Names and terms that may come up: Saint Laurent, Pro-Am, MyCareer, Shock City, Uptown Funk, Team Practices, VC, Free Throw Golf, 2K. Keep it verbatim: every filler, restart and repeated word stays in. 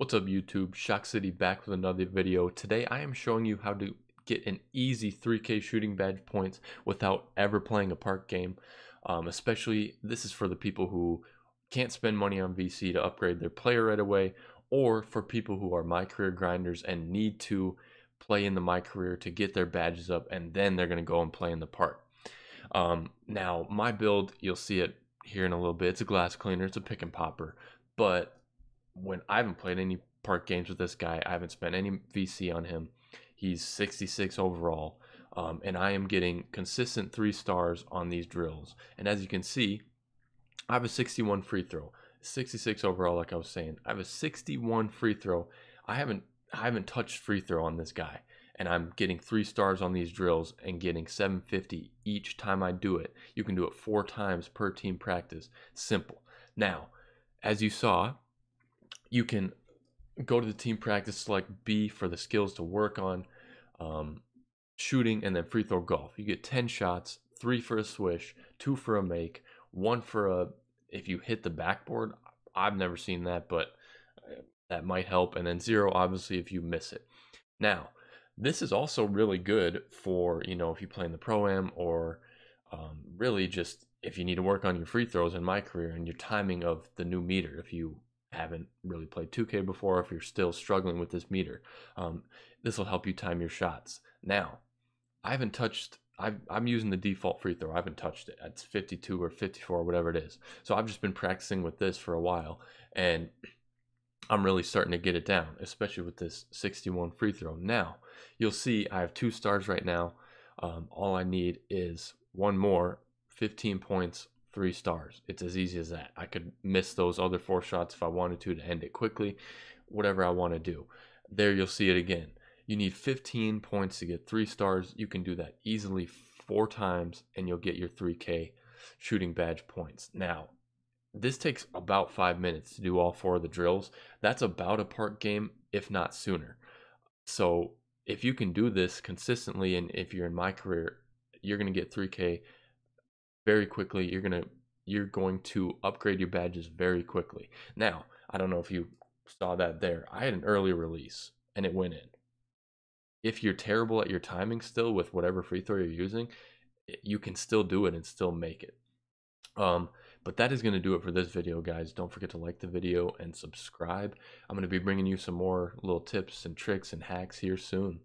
What's up YouTube, Shock City back with another video. Today I am showing you how to get an easy three K shooting badge points without ever playing a park game. Um, especially this is for the people who can't spend money on V C to upgrade their player right away, or for people who are MyCareer grinders and need to play in the MyCareer to get their badges up, and then they're going to go and play in the park. Um, now my build, you'll see it here in a little bit. It's a glass cleaner, it's a pick and popper, but when I haven't played any park games with this guy, I haven't spent any V C on him. He's sixty-six overall, um, and I am getting consistent three stars on these drills. And as you can see, I have a sixty-one free throw, sixty-six overall, like I was saying. I have a sixty-one free throw. I haven't I haven't touched free throw on this guy, and I'm getting three stars on these drills and getting seven fifty each time I do it. You can do it four times per team practice. Simple. Now, as you saw, you can go to the team practice, select B for the skills to work on, um, shooting, and then free throw golf. You get ten shots, three for a swish, two for a make, one for a, if you hit the backboard. I've never seen that, but that might help. And then zero, obviously, if you miss it. Now, this is also really good for, you know, if you play in the Pro-Am, or um, really just if you need to work on your free throws in MyCareer and your timing of the new meter, if you haven't really played two K before, if you're still struggling with this meter. Um, this will help you time your shots. Now, I haven't touched, I've, I'm using the default free throw. I haven't touched it. It's fifty-two or fifty-four or whatever it is. So I've just been practicing with this for a while, and I'm really starting to get it down, especially with this sixty-one free throw. Now, you'll see I have two stars right now. Um, all I need is one more, fifteen points, three stars. It's as easy as that. I could miss those other four shots if I wanted to to end it quickly, whatever I want to do. There, you'll see it again. You need fifteen points to get three stars. You can do that easily four times and you'll get your three K shooting badge points. Now, this takes about five minutes to do all four of the drills. That's about a park game, if not sooner. So if you can do this consistently, and if you're in MyCareer, you're going to get three K very quickly. You're gonna you're going to upgrade your badges very quickly. Now, I don't know if you saw that there. I had an early release and it went in. If you're terrible at your timing still with whatever free throw you're using, you can still do it and still make it. Um, but that is going to do it for this video, guys. Don't forget to like the video and subscribe. I'm going to be bringing you some more little tips and tricks and hacks here soon.